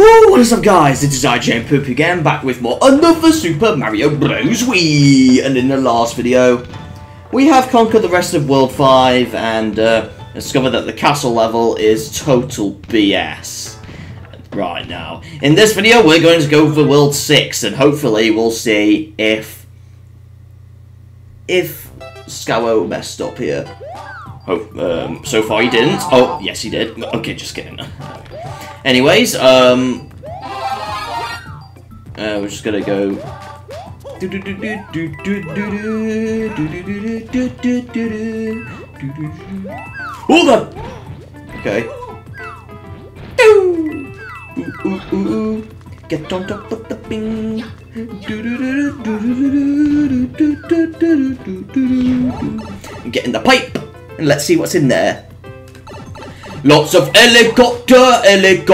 Woo, what is up guys, it is IJ Poop again, back with more Another Super Mario Bros. Wii! And in the last video, we have conquered the rest of World 5 and discovered that the castle level is total BS right now. In this video, we're going to go for World 6 and hopefully we'll see if Scawo messed up here. So far he didn't. Oh, yes he did. Okay, just kidding. Anyways, we're just gonna go. Hold on. Okay. Get on top of the ping. Get in the pipe, and let's see what's in there. Lots of helicopter. Alright.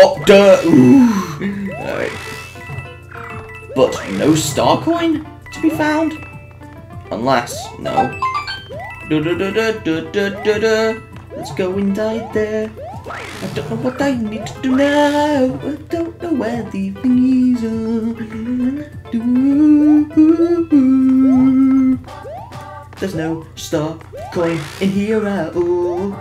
But no star coin to be found. Unless, no. Let's go inside there. I don't know what I need to do now. I don't know where the thingies are. There's no star coin in here at all.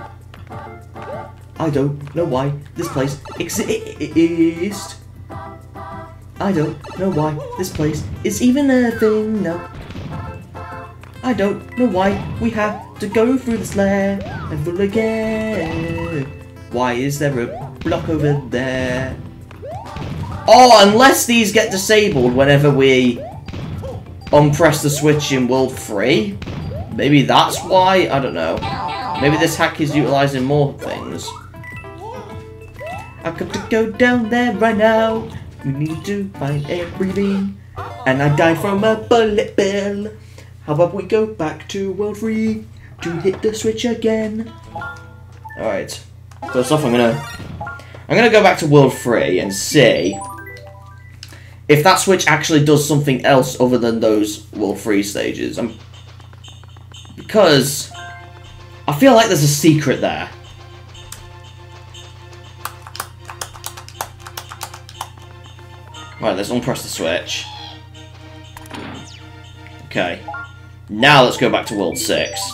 I don't know why this place exists. I don't know why this place is even a thing now. I don't know why we have to go through this level again. Why is there a block over there? Oh, unless these get disabled whenever we unpress the switch in World 3. Maybe that's why, I don't know. Maybe this hack is utilizing more things. I got to go down there right now. We need to find everything. And I died from a bullet bill. How about we go back to World 3 to hit the switch again? Alright. First off, I'm gonna go back to World 3 and see if that switch actually does something else other than those World 3 stages. Because I feel like there's a secret there. Right, let's unpress the switch. Okay. Now let's go back to World 6.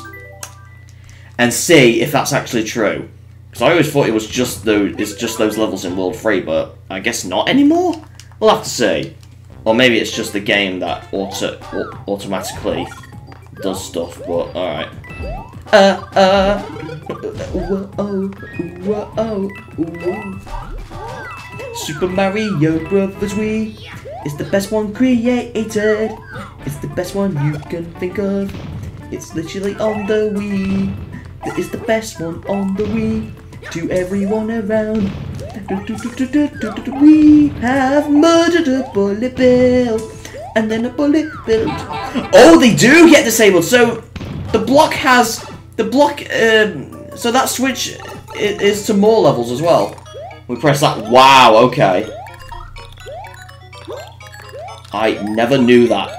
And see if that's actually true. Because I always thought it was just those levels in World 3, but I guess not anymore? We'll have to see. Or maybe it's just the game that automatically does stuff, but alright. Super Mario Bros. Wii is the best one created. It's the best one you can think of. It's literally on the Wii. It is the best one on the Wii to everyone around. We have murdered a bullet bill and then a bullet bill. Oh, they do get disabled. So the block has the block. So that switch is to more levels as well. We press that. Wow, okay. I never knew that.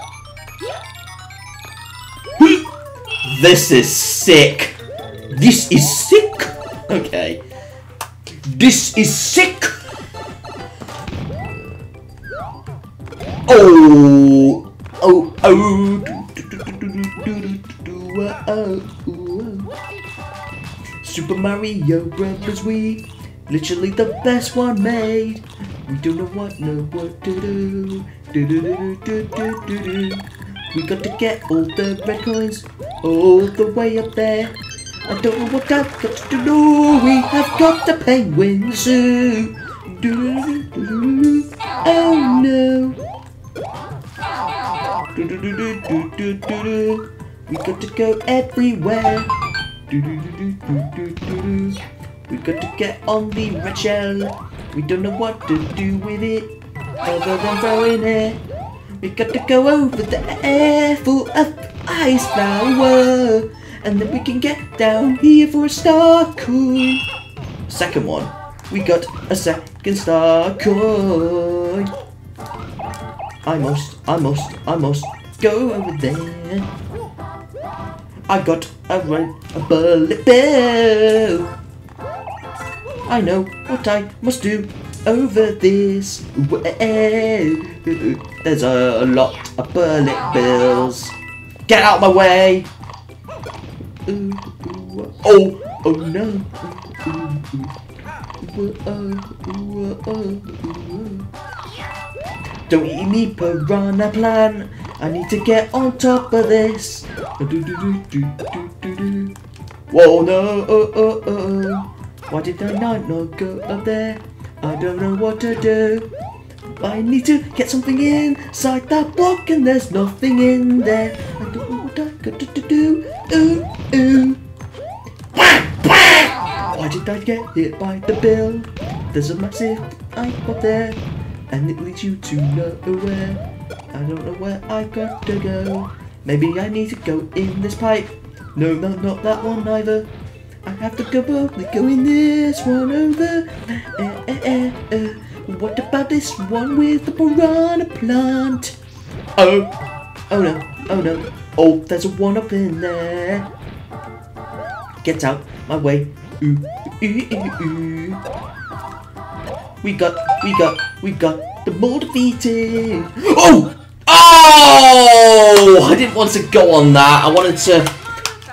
This is sick. This is sick. Okay. This is sick. Oh. Oh. Oh. Super Mario Bros. Wii. Literally the best one made. We don't know what to do. We got to get all the red coins all the way up there. I don't know what I've got to do. We have got the penguin zoo. Oh no. We got to go everywhere. We got to get on the red shell. We don't know what to do with it other than throwing it. We got to go over the air full of ice flower, and then we can get down here for a star coin. Second one, we got a second star coin. I must go over there. I got a bullet bill. I know what I must do. over this way. There's a lot of bullet bills. Get out of my way! Oh! Oh no! Don't eat me, piranha plan! I need to get on top of this! Whoa, no! Oh, oh, oh. Why did I not go up there? I don't know what to do. I need to get something inside that block, and there's nothing in there. I don't know what I got to do. Ooh, ooh. Why did I get hit by the bill? There's a massive pipe up there, and it leads you to nowhere. I don't know where I got to go. Maybe I need to go in this pipe. No, no, not that one either. I have to go boldly, going this one over. What about this one with the piranha plant? Oh, oh no, oh no. Oh, there's a one up in there. Get out my way. Ooh, ooh, ooh, ooh. We got the more defeated. Oh, oh! I didn't want to go on that. I wanted to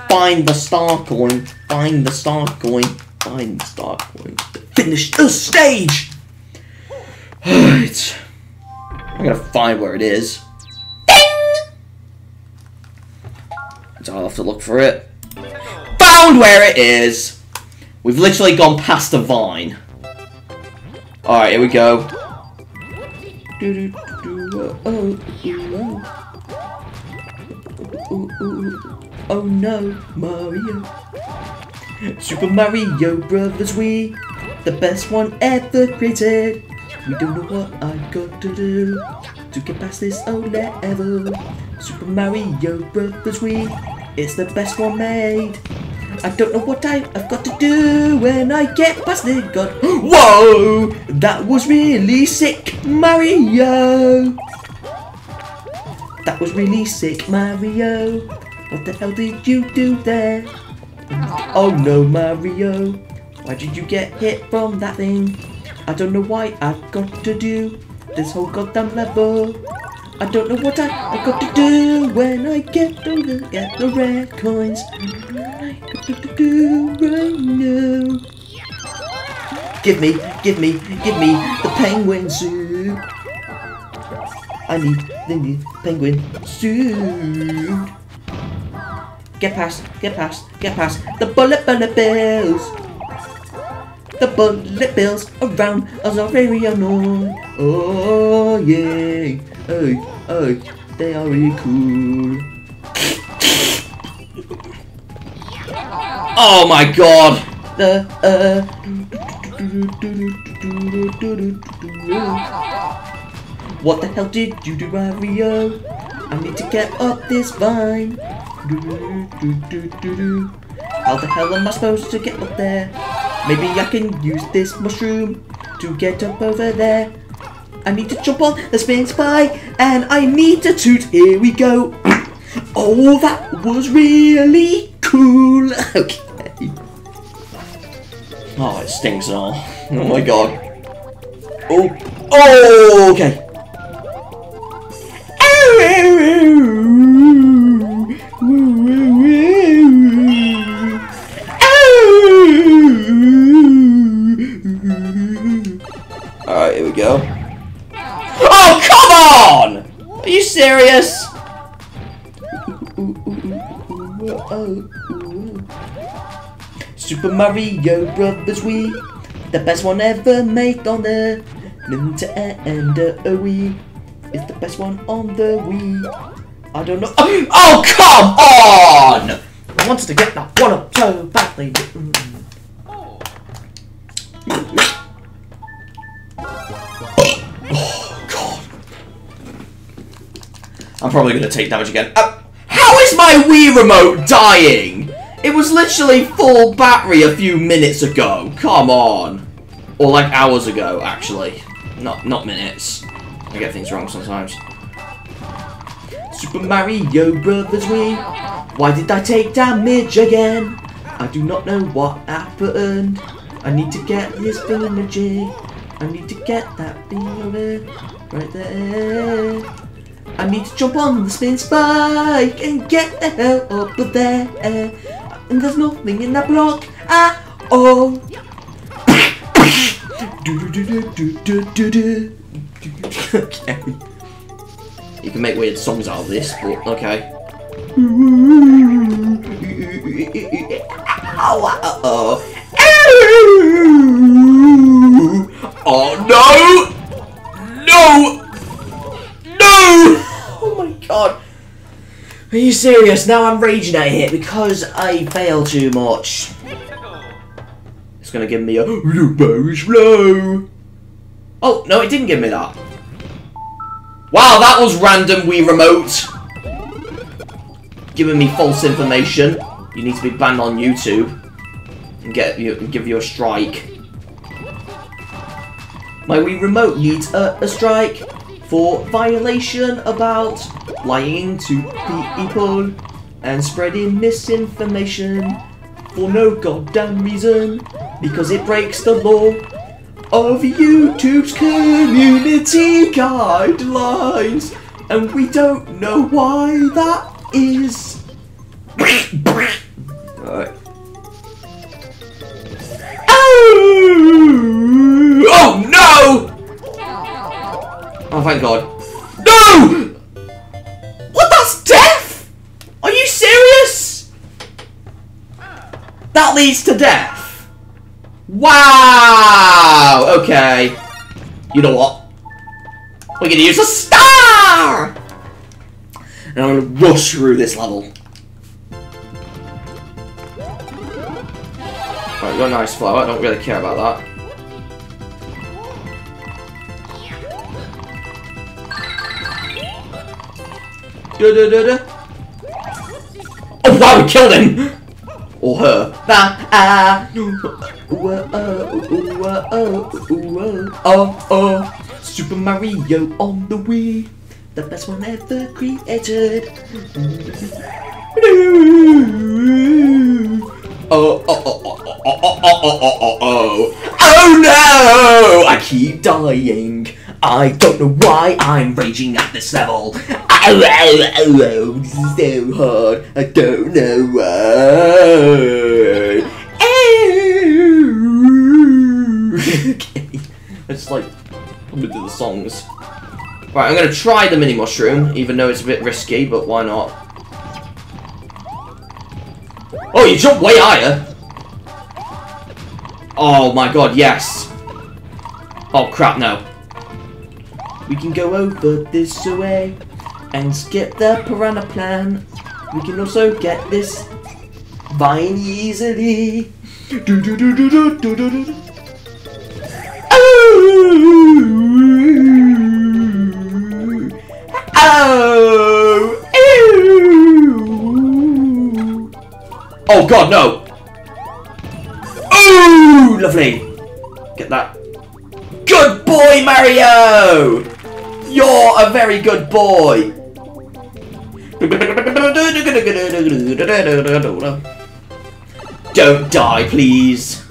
find the star coin. Find the star coin, find the star coin, finish the stage! Alright, I'm gonna find where it is. Ding! So I'll have to look for it. Found where it is! We've literally gone past the vine. Alright, here we go. Oh no, Mario. Super Mario Bros. Wii, the best one ever created. We don't know what I've got to do to get past this old level. Super Mario Bros. Wii, it's the best one made. I don't know what I've got to do when I get past the god. Whoa! That was really sick, Mario! That was really sick, Mario. What the hell did you do there? Oh no, Mario, why did you get hit from that thing? I don't know why I've got to do this whole goddamn level. I don't know what I've got to do when I get the rare coins. I got to do right now. Give me the penguin suit. I need penguin suit. Get past the bullet bills. The bullet bills around us are very unknown. Oh yeah, oh, they are really cool. Oh my god! What the hell did you do, Mario? I need to get up this vine. How the hell am I supposed to get up there? Maybe I can use this mushroom to get up over there. I need to jump on the spin spike and I need to toot. Here we go. Oh, that was really cool. Okay. Oh, it stinks and all. Oh my god. Oh. Oh, okay. Serious? Super Mario Bros. Wii, the best one ever made on the Nintendo Wii. It's the best one on the Wii. I don't know. Oh, come on! I wanted to get that one up so badly. I'm probably going to take damage again. How is my Wii remote dying? It was literally full battery a few minutes ago. Come on. Or like hours ago, actually. Not minutes. I get things wrong sometimes. Super Mario Bros. Wii. Why did I take damage again? I do not know what happened. I need to get this thing magic. I need to get that beaver right there. I need to jump on the spin spike and get the hell up there. And there's nothing in that block at all. Okay. You can make weird songs out of this, but okay. Uh-oh. Oh no! No! No! Oh my god! Are you serious? Now I'm raging at it because I fail too much. It's gonna give me a blueberries flow. Oh no! It didn't give me that. Wow, that was random. Wii remote giving me false information. You need to be banned on YouTube and give you a strike. My Wii remote needs a strike for violation about lying to people and spreading misinformation for no goddamn reason because it breaks the law of YouTube's community guidelines and we don't know why that is. Alright. Oh no! Oh thank god. No! What, that's death? Are you serious? That leads to death. Wow! Okay. You know what? We're gonna use a star! And I'm gonna rush through this level. Right, you're a nice flower, I don't really care about that. Oh wow, we killed him! Or her. Oh, Super Mario on the Wii. The best one ever created. Oh no! I keep dying. I don't know why I'm raging at this level. Oh, this is so hard. I don't know why. Okay, it's like I'm gonna do the songs. Right, I'm gonna try the mini mushroom, even though it's a bit risky, but why not? Oh, you jump way higher. Oh my god, yes. Oh crap, no. We can go over this way and skip the piranha plan. We can also get this vine easily. Oh god, no! Oh, lovely! Get that. Good boy, Mario! You're a very good boy! Don't die, please!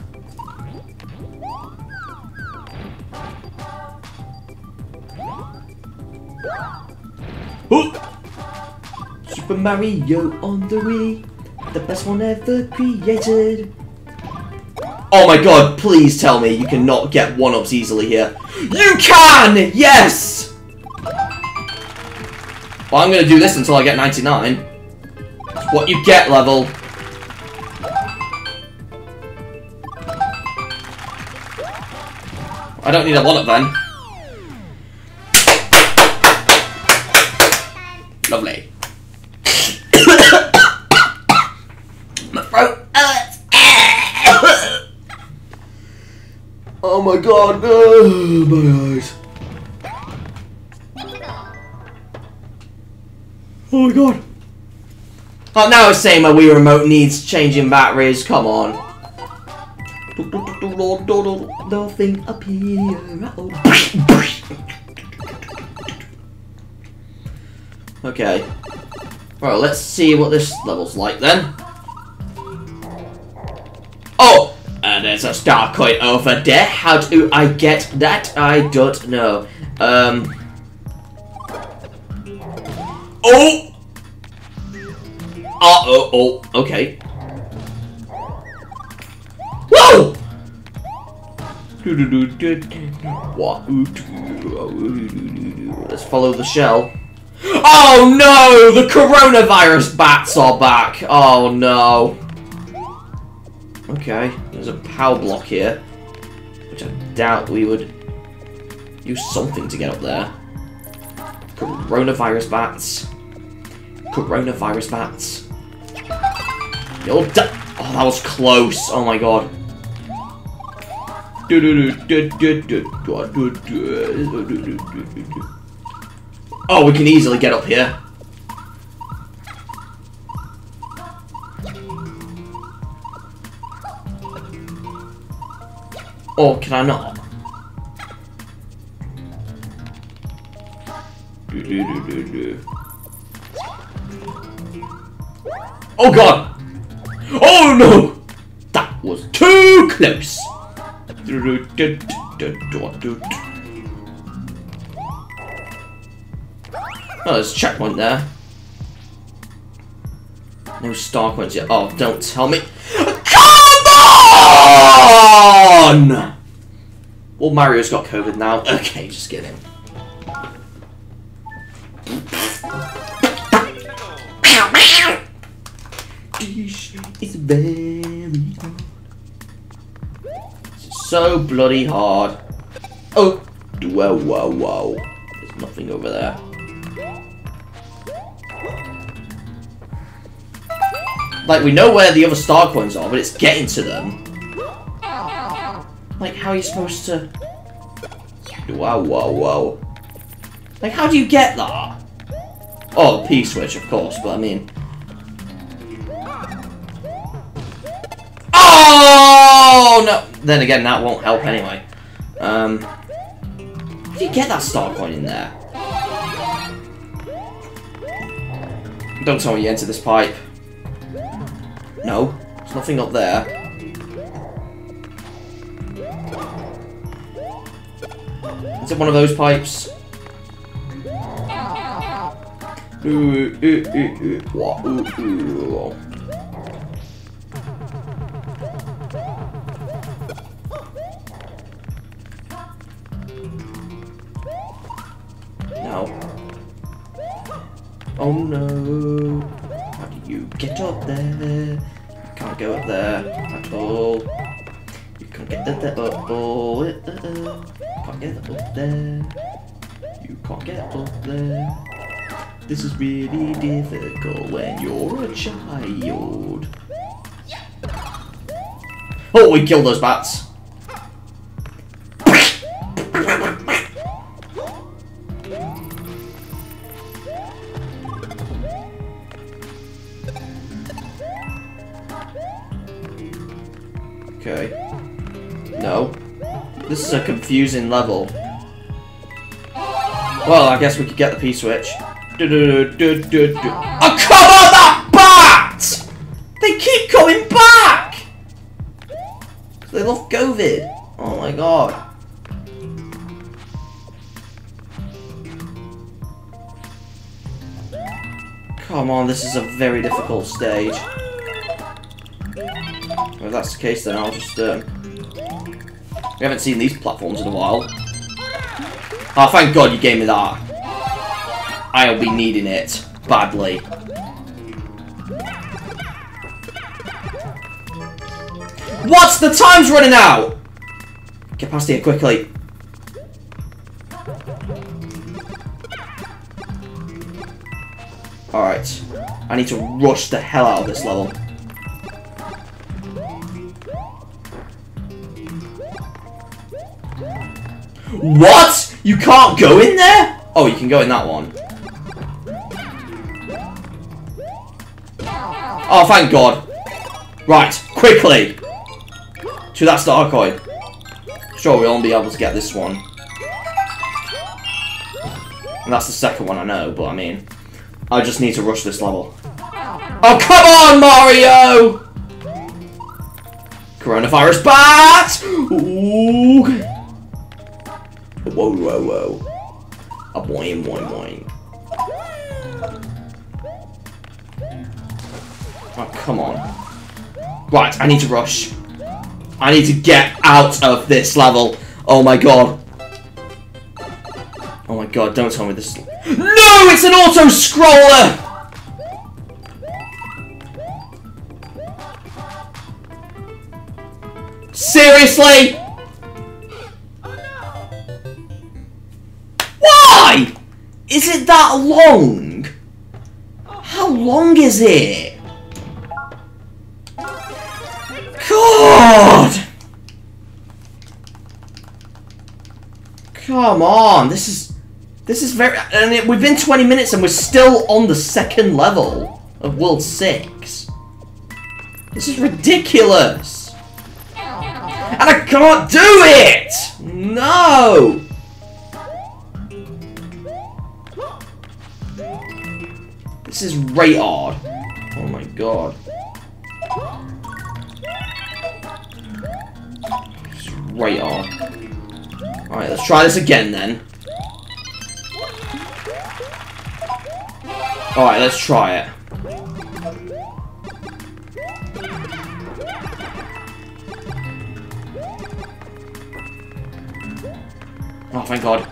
Super Mario on the Wii, the best one ever created. Oh my god, please tell me you cannot get one-ups easily here. You can! Yes! Well, I'm going to do this until I get 99. It's what you get, level. I don't need a one-up then. Lovely. My throat hurts. Oh my god. Oh, my eyes. Oh my god. Oh, now it's saying my Wii remote needs changing batteries. Come on. Nothing up here. Okay. Alright, let's see what this level's like then. Oh! And There's a star coin over there. How do I get that? I don't know. Oh! Oh, okay. Whoa! Let's follow the shell. Oh no! The coronavirus bats are back! Oh no. Okay, there's a power block here. Which I doubt we would use something to get up there. Coronavirus bats. Coronavirus bats. You'll die. Oh, that was close. Oh my god. Oh, we can easily get up here. Or can I not? Oh god! Oh no! That was too close! Oh, there's a checkpoint there. No star coins yet. Oh, don't tell me. Come on! Well, Mario's got COVID now. Okay, just kidding. It's very hard. It's so bloody hard. Oh! Whoa, whoa, whoa. There's nothing over there. Like, we know where the other star coins are, but it's getting to them. Like, how are you supposed to... Wow, wow, wow. Like, how do you get that? Oh, the P-switch, of course, but I mean... Oh, no! Then again, that won't help anyway. How do you get that star coin in there? Don't tell me you enter this pipe. No, there's nothing up there. Is it one of those pipes? No. Oh no. How do you get up there? You can't go up there at all. You can't get up there at all. Can't get up there. You can't get up there. This is really difficult when you're a child. Oh, we killed those bats. Okay. No. This is a confusing level. Well, I guess we could get the P-switch. Oh, come on, that bat! They keep coming back! They love COVID. Oh my god. Come on, this is a very difficult stage. Well, if that's the case, then I'll just, We haven't seen these platforms in a while. Oh, thank God you gave me that. I'll be needing it badly. What? The time's running out! Get past here quickly. Alright. I need to rush the hell out of this level. What? You can't go in there? Oh, you can go in that one. Oh, thank God. Right, quickly. To that star coin. Sure, we'll only be able to get this one. And that's the second one I know, but I mean... I just need to rush this level. Oh, come on, Mario! Coronavirus bats! Ooh. Whoa, whoa, whoa. A boing, boing, boing. Oh, come on. Right, I need to rush. I need to get out of this level. Oh my god. Oh my god, don't tell me this. No, it's an auto-scroller! Seriously? Oh no. Why? Is it that long? How long is it? God! Come on, this is very, and we've been 20 minutes and we're still on the second level of World 6. This is ridiculous. And I can't do it! No! This is radar. Oh my god. This is radar. Alright, let's try this again then. Alright, let's try it. Oh, thank God.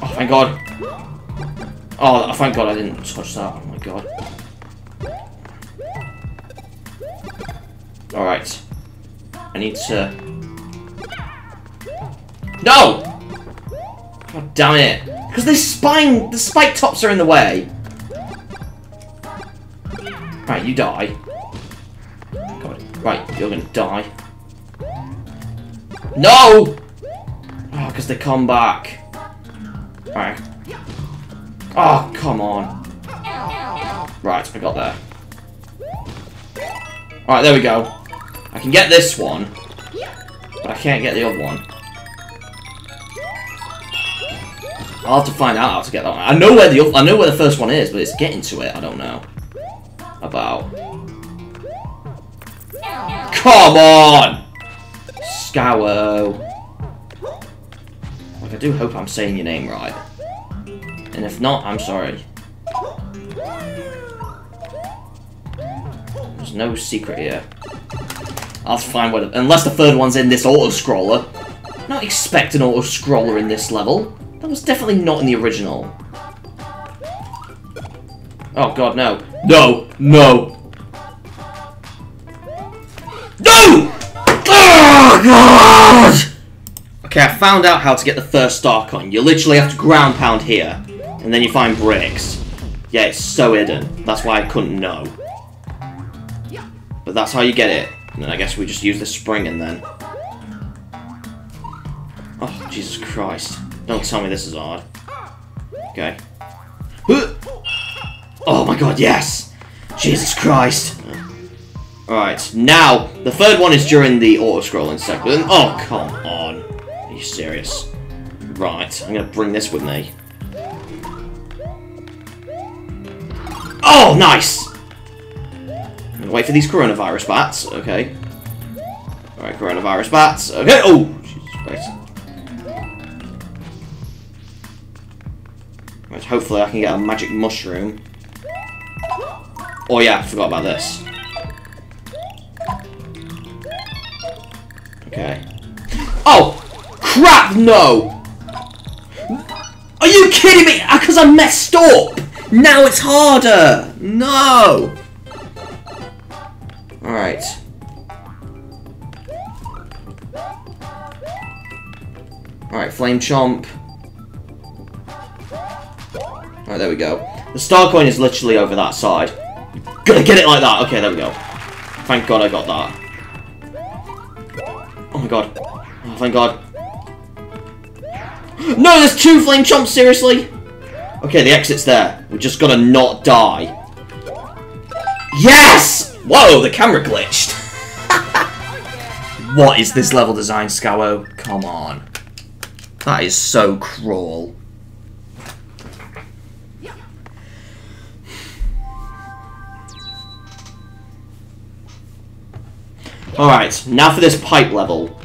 Oh, thank God. Oh, thank God I didn't touch that. Oh, my God. Alright. I need to... No! God damn it. Because the spike tops are in the way. Right, you die. God. Right, you're gonna die. No! Oh, because they come back. Alright. Oh, come on. Right, I got there. Alright, there we go. I can get this one, but I can't get the other one. I'll have to find out how to get that one. I know where the first one is, but it's getting to it. I don't know. About. Come on! Scawo. Like, I do hope I'm saying your name right. And if not, I'm sorry. There's no secret here. I'll have to find what. Unless the third one's in this auto-scroller. Not expect an auto-scroller in this level. That was definitely not in the original. Oh god, no. No! No! No! Oh god! Okay, I found out how to get the first star con. You literally have to ground pound here, and then you find bricks. Yeah, it's so hidden. That's why I couldn't know. But that's how you get it. And then I guess we just use the spring and then... Oh, Jesus Christ. Don't tell me this is hard. Okay. Oh my god, yes! Jesus Christ! Alright, now, the third one is during the auto-scrolling segment. Oh, come on. Are you serious? Right, I'm gonna bring this with me. Oh, nice! I'm gonna wait for these coronavirus bats, okay. Alright, coronavirus bats, okay. Oh, Jesus Christ. Right, hopefully I can get a magic mushroom. Oh yeah, I forgot about this. Okay. Oh! Crap, no! Are you kidding me? Because I messed up! Now it's harder! No! Alright. Alright, Flame Chomp. Alright, there we go. The star coin is literally over that side. Gotta get it like that. Okay, there we go. Thank God I got that. Oh my god. Oh, thank God. No, there's two flame chomps, seriously? Okay, the exit's there. We just gotta not die. Yes! Whoa, the camera glitched. What is this level design, Scawo? Come on. That is so cruel. Alright, now for this pipe level.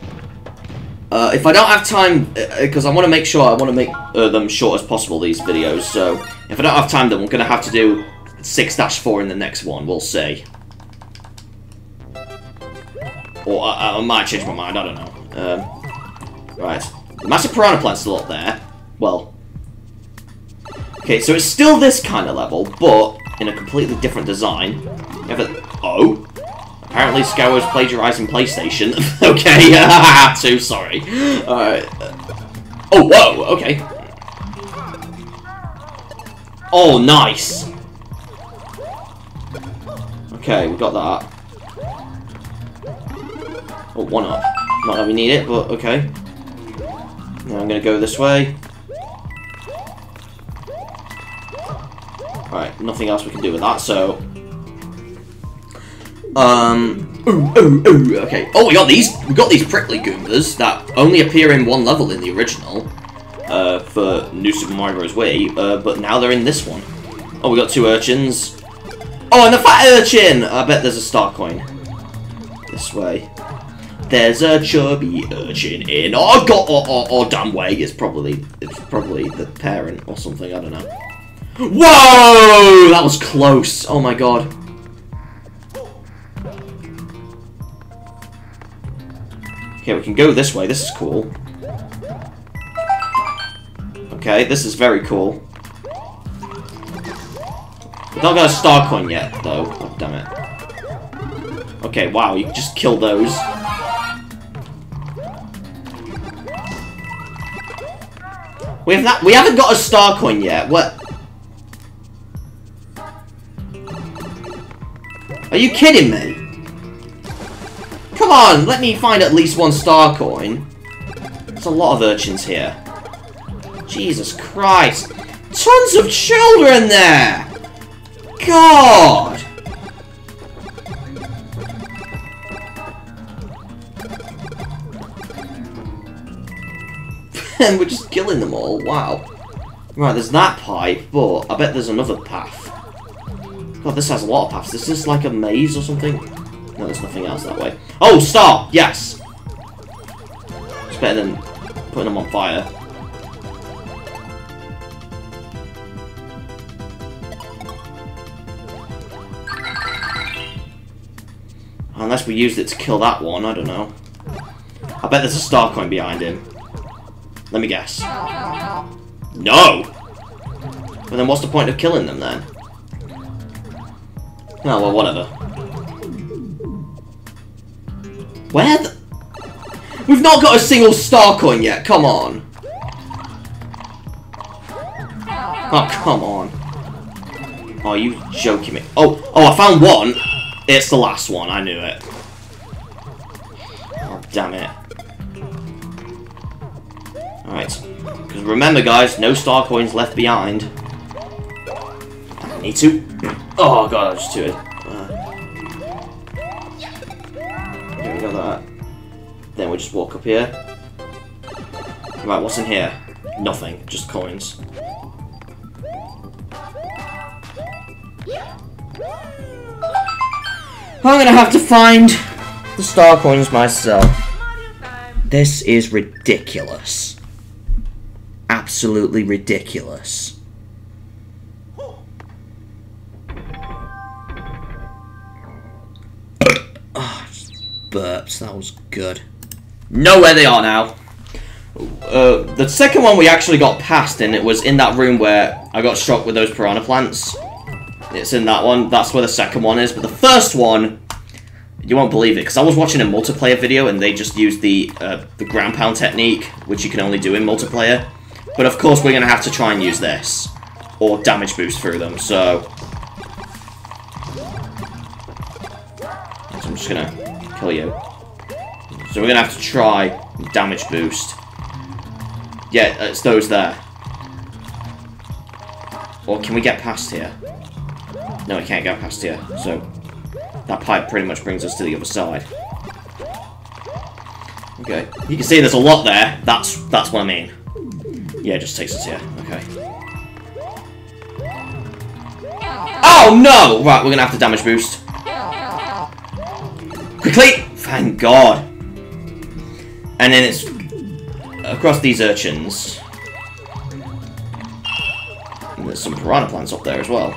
If I don't have time, because I want to make sure, I want to make them short as possible, these videos, so if I don't have time, then we're going to have to do 6-4 in the next one, we'll see. Or I might change my mind, I don't know. Right. The massive piranha plant's still up there. Well. Okay, so it's still this kind of level, but in a completely different design. Oh? Apparently Scaro's plagiarizing PlayStation. Okay, too sorry. Alright. Oh, whoa, okay. Oh, nice. Okay, we got that. Oh, one up. Not that we need it, but okay. Now I'm gonna go this way. Alright, nothing else we can do with that, so... Ooh, okay. Oh, we got these prickly Goombas that only appear in one level in the original, for New Super Mario Bros. Wii, but now they're in this one. Oh, we got two urchins. Oh, and the fat urchin! I bet there's a star coin. This way. There's a chubby urchin in. Oh god! Oh damn way! It's probably the parent or something. I don't know. Whoa! That was close. Oh my god. Okay, we can go this way. This is cool. Okay, this is very cool. We've not got a star coin yet, though. Oh damn it. Okay, wow! You just kill those. We haven't got a star coin yet. What? Are you kidding me? Come on, let me find at least one star coin. There's a lot of urchins here. Jesus Christ. Tons of children there. God. And we're just killing them all, wow. Right, there's that pipe, but I bet there's another path. God, this has a lot of paths. Is this like a maze or something? No, there's nothing else that way. Oh, star! Yes! It's better than putting them on fire. Unless we used it to kill that one, I don't know. I bet there's a star coin behind him. Let me guess. No! But then what's the point of killing them, then? Oh, well, whatever. Where the... We've not got a single star coin yet, come on! Oh, come on. Oh, you joking me. Oh, I found one! It's the last one, I knew it. Oh, damn it. Alright, because remember guys, no star coins left behind. I need to... Oh god, I was just too... Here we go, that. Then we just walk up here. Right, what's in here? Nothing, just coins. I'm gonna have to find the star coins myself. This is ridiculous. Absolutely ridiculous. Oh, burps, that was good. Know where they are now. The second one we actually got past, and it was in that room where I got struck with those piranha plants. It's in that one, that's where the second one is, but the first one, you won't believe it, because I was watching a multiplayer video and they just used the ground pound technique, which you can only do in multiplayer. But of course, we're going to have to try and use this. Or damage boost through them, so... I'm just going to kill you. So we're going to have to try damage boost. Yeah, it's those there. Or can we get past here? No, we can't get past here, so... That pipe pretty much brings us to the other side. Okay. You can see there's a lot there. That's what I mean. Yeah, it just takes us here. Okay. Oh, no! Right, we're going to have to damage boost. Quickly! Thank God. And then it's across these urchins. And there's some piranha plants up there as well.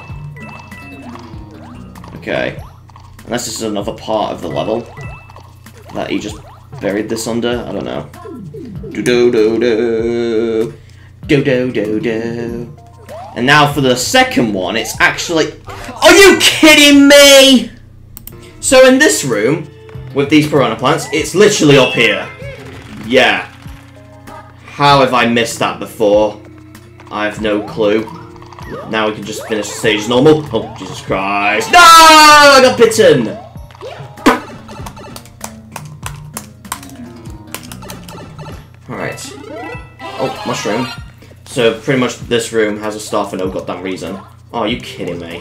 Okay. Unless this is another part of the level that he just buried this under, I don't know. Do-do-do-do. Do-do-do-do. And now for the second one, it's actually... Are you kidding me?! So in this room, with these piranha plants, it's literally up here. Yeah. How have I missed that before? I have no clue. Now we can just finish the stage as normal. Oh, Jesus Christ. No! I got bitten! Alright. Oh, mushroom. So, pretty much this room has a star for no goddamn reason. Oh, are you kidding me?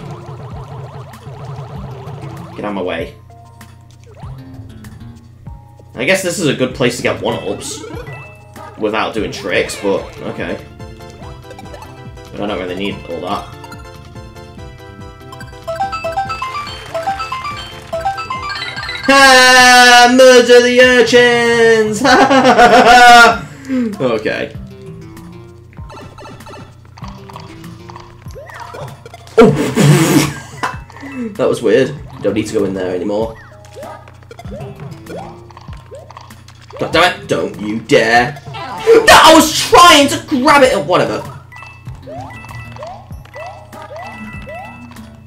Get out of my way. I guess this is a good place to get one-ups. Without doing tricks, but... okay. But I don't really need all that. Ha! Murder the urchins! Ha ha ha ha! Okay. Oh! That was weird. Don't need to go in there anymore. God damn it! Don't you dare! No! I was trying to grab it or whatever!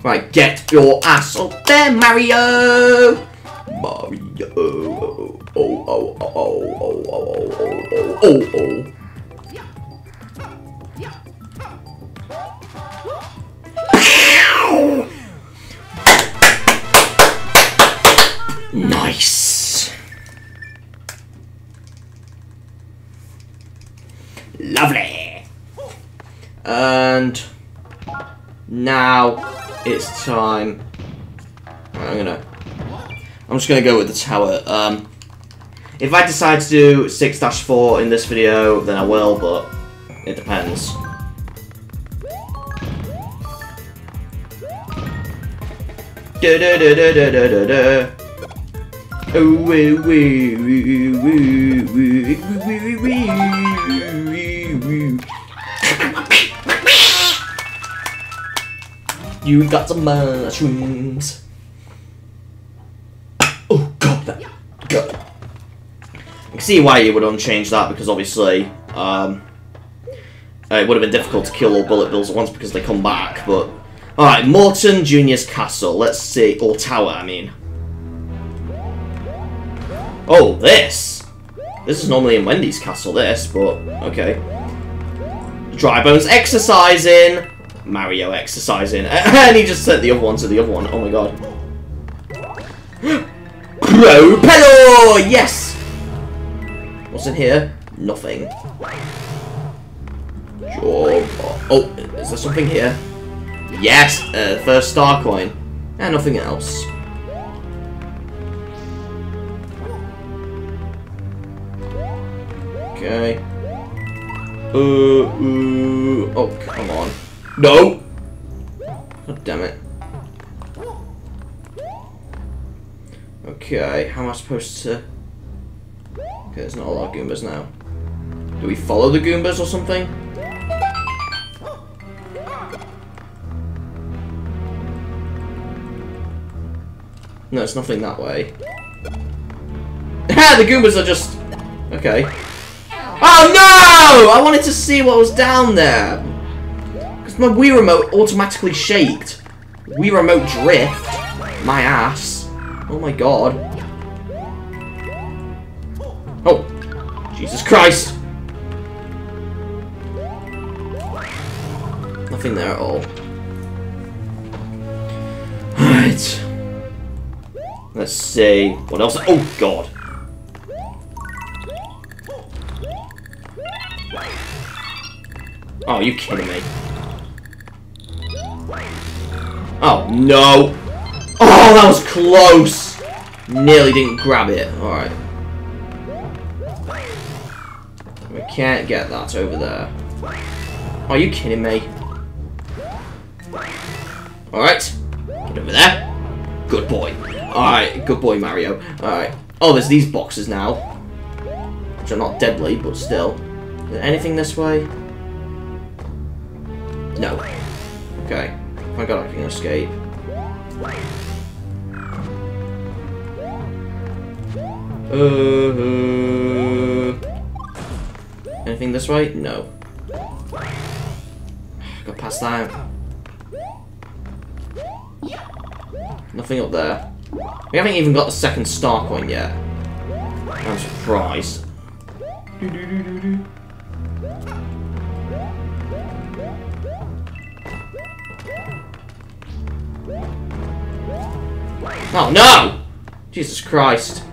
Right, get your ass up there, Mario! Mario! Oh, oh, oh, oh, oh, oh, oh, oh, oh, oh. Nice! Lovely! And... now... it's time. I'm just gonna go with the tower. If I decide to do 6-4 in this video, then I will, but it depends. Da da da da da da da da. Oh wee wee wee wee wee wee wee wee wee. You got some mushrooms. Oh God, that God. I can see why you would unchange that, because obviously it would have been difficult to kill all bullet bills at once because they come back. But all right, Morton Jr.'s castle. Let's see, or tower, I mean. Oh, this is normally in Wendy's castle. This, but okay. Dry bones exercising. Mario exercising, and he just sent the other one to the other one. Oh my God! Propeller, yes. What's in here? Nothing. Oh, is there something here? Yes, first star coin, and nothing else. Okay. Oh, come on. No! God damn it. Okay, how am I supposed to... okay, there's not a lot of Goombas now. Do we follow the Goombas or something? No, it's nothing that way. Ha! The Goombas are just... okay. Oh no! I wanted to see what was down there! My Wii Remote automatically shaked. Wii Remote drift. My ass. Oh my God. Oh. Jesus Christ. Nothing there at all. Alright. Let's see. What else? Oh God. Oh, are you kidding me? Oh, no! Oh, that was close! Nearly didn't grab it. Alright. We can't get that over there. Are you kidding me? Alright. Get over there. Good boy. Alright, good boy, Mario. Alright. Oh, there's these boxes now, which are not deadly, but still. Is there anything this way? No. Okay. My God, I can escape. Anything this way? No. Got past that. Nothing up there. We haven't even got the second star coin yet. I'm surprised. Oh no! Jesus Christ.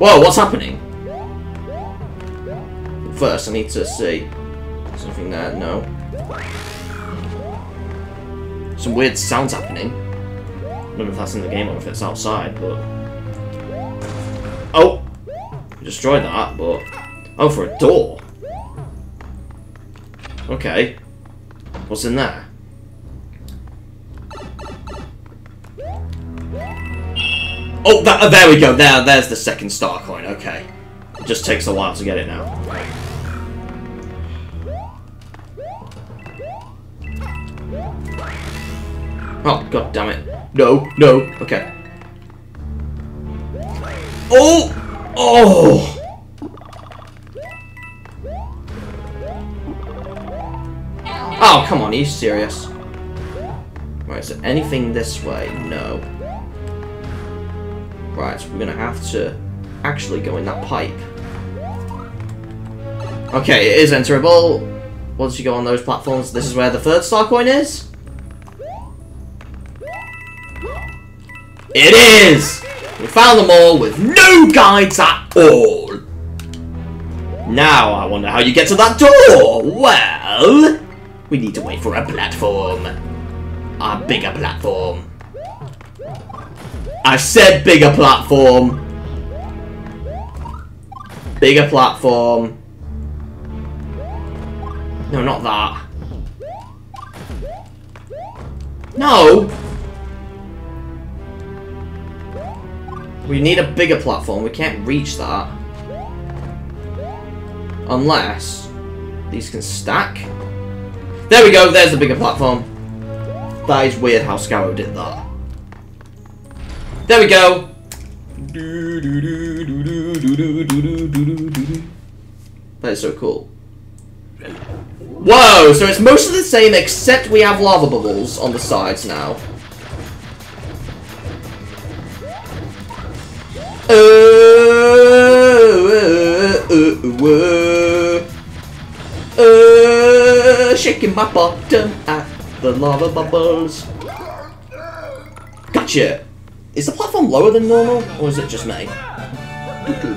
Whoa, what's happening? First, I need to see something there. No. Some weird sounds happening. I don't know if that's in the game or if it's outside, but... Oh! Destroyed that, but... Oh, for a door! Okay. What's in there? Oh, that, there we go. There's the second star coin. Okay. It just takes a while to get it now. Oh, God damn it. No, no. Okay. Oh! Oh! Oh, come on. Are you serious? Right, is there anything this way? No. Right, we're gonna have to actually go in that pipe. Okay, it is enterable. Once you go on those platforms, this is where the third star coin is. It is! We found them all with no guides at all. Now, I wonder how you get to that door. Well, we need to wait for a platform. A bigger platform. I said bigger platform. Bigger platform. No, not that. No! We need a bigger platform. We can't reach that. Unless these can stack. There we go. There's the bigger platform. That is weird how Scawo did that. There we go. That is so cool. Whoa! So it's mostly the same, except we have lava bubbles on the sides now. Shaking my bottom at the lava bubbles. Gotcha. Is the platform lower than normal, or is it just me? Right,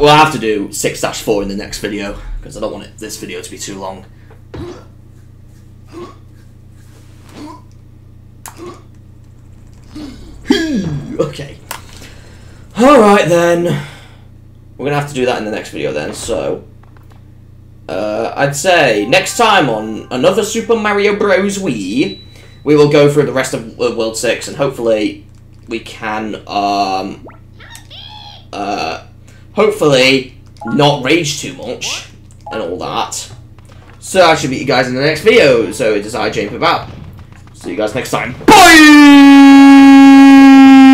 we'll have to do 6-4 in the next video, because I don't want this video to be too long. Okay. Alright then. We're going to have to do that in the next video then, so... I'd say next time on Another Super Mario Bros. Wii, we will go through the rest of World 6, and hopefully we can, hopefully not rage too much, and all that. So I should meet you guys in the next video, so it is IJ Poop out. See you guys next time. Bye!